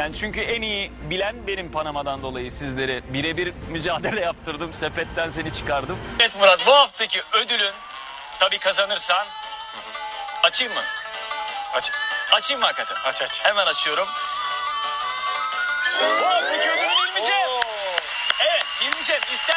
Yani çünkü en iyi bilen benim Panama'dan dolayı sizlere birebir mücadele yaptırdım. Sepetten seni çıkardım. Evet Murat, bu haftaki ödülün tabii kazanırsan açayım mı? Aç. Açayım mı hakikaten? Aç aç. Hemen açıyorum. Bu haftaki ödülü bilmeyeceğim. Evet bilmeyeceğim. İstersen